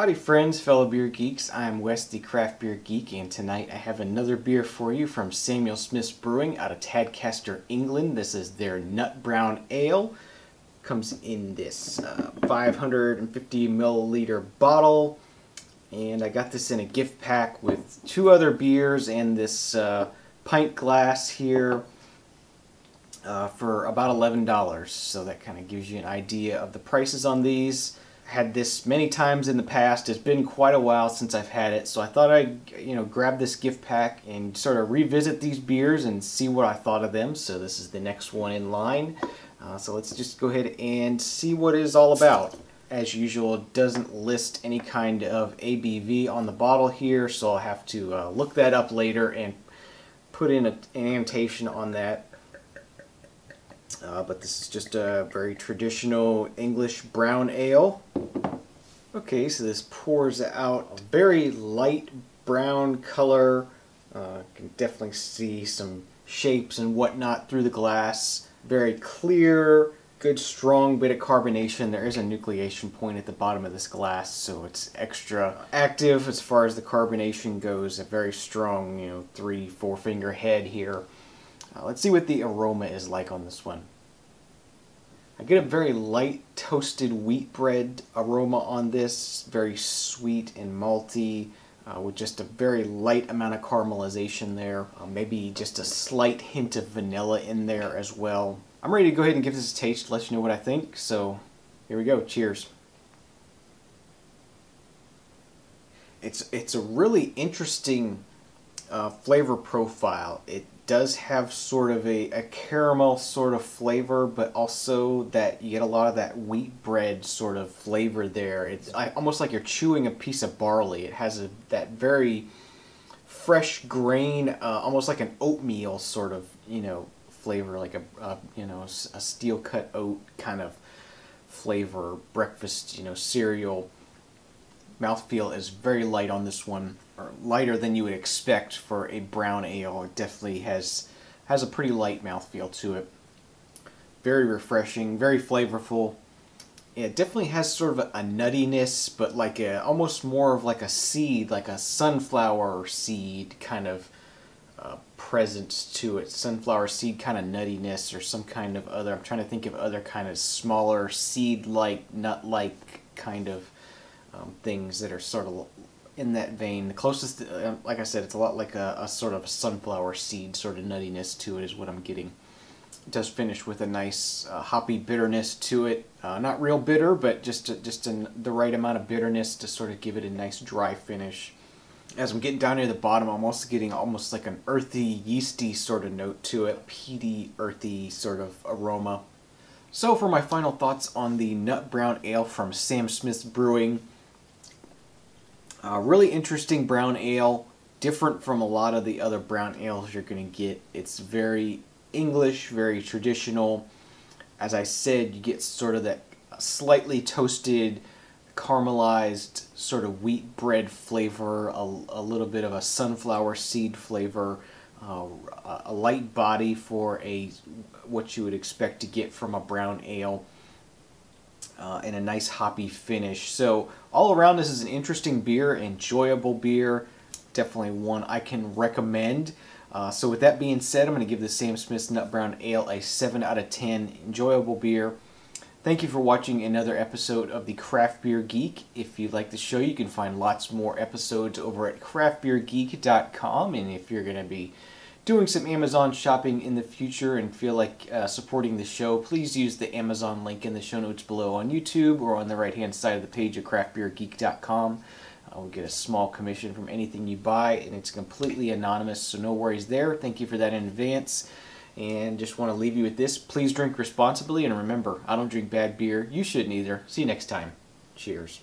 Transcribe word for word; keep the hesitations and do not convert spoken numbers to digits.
Howdy friends, fellow beer geeks. I'm Wes the Craft Beer Geek, and tonight I have another beer for you from Samuel Smith's Brewing out of Tadcaster, England. This is their Nut Brown Ale. Comes in this uh, five hundred fifty milliliter bottle, and I got this in a gift pack with two other beers and this uh, pint glass here uh, for about eleven dollars. So that kind of gives you an idea of the prices on these. Had this many times in the past. It's been quite a while since I've had it, so I thought I'd, you know, grab this gift pack and sort of revisit these beers and see what I thought of them. So this is the next one in line. Uh, so let's just go ahead and see what it is all about. As usual, it doesn't list any kind of A B V on the bottle here, so I'll have to uh, look that up later and put in a, an annotation on that. Uh, but this is just a very traditional English brown ale. Okay, so this pours out a very light brown color. Uh, you can definitely see some shapes and whatnot through the glass. Very clear, good strong bit of carbonation. There is a nucleation point at the bottom of this glass, so it's extra active as far as the carbonation goes. A very strong, you know, three, four finger head here. Uh, let's see what the aroma is like on this one. I get a very light toasted wheat bread aroma on this, very sweet and malty, uh, with just a very light amount of caramelization there. Uh, maybe just a slight hint of vanilla in there as well. I'm ready to go ahead and give this a taste, let you know what I think. So here we go, cheers. It's, it's a really interesting uh, flavor profile. It does have sort of a, a caramel sort of flavor, but also that you get a lot of that wheat bread sort of flavor there. It's I, almost like you're chewing a piece of barley. It has a, that very fresh grain, uh, almost like an oatmeal sort of, you know, flavor, like a, a you know, a steel cut oat kind of flavor, breakfast, you know, cereal. Mouthfeel is very light on this one, or lighter than you would expect for a brown ale. It definitely has has a pretty light mouthfeel to it. Very refreshing, very flavorful. It definitely has sort of a, a nuttiness, but like a almost more of like a seed, like a sunflower seed kind of uh, presence to it. Sunflower seed kind of nuttiness, or some kind of other. I'm trying to think of other kind of smaller seed-like, nut-like kind of. Um, things that are sort of in that vein. The closest, uh, like I said, it's a lot like a, a sort of sunflower seed sort of nuttiness to it is what I'm getting. It does finish with a nice uh, hoppy bitterness to it. Uh, not real bitter, but just to, just in the right amount of bitterness to sort of give it a nice dry finish. As I'm getting down near the bottom, I'm also getting almost like an earthy, yeasty sort of note to it. Peaty, earthy sort of aroma. So for my final thoughts on the Nut Brown Ale from Sam Smith's Brewing. Uh, really interesting brown ale, different from a lot of the other brown ales you're going to get. It's very English, very traditional. As I said, you get sort of that slightly toasted, caramelized sort of wheat bread flavor, a, a little bit of a sunflower seed flavor, uh, a light body for a what you would expect to get from a brown ale. Uh, and a nice hoppy finish. So all around, this is an interesting beer, enjoyable beer, definitely one I can recommend. Uh, so with that being said, I'm going to give the Sam Smith's Nut Brown Ale a seven out of ten, enjoyable beer. Thank you for watching another episode of the Craft Beer Geek. If you like the show, you can find lots more episodes over at craft beer geek dot com, and if you're going to be doing some Amazon shopping in the future and feel like uh, supporting the show, please use the Amazon link in the show notes below on YouTube or on the right-hand side of the page at craft beer geek dot com. Uh, we'll get a small commission from anything you buy, and it's completely anonymous, so no worries there. Thank you for that in advance. And just want to leave you with this. Please drink responsibly, and remember, I don't drink bad beer. You shouldn't either. See you next time. Cheers.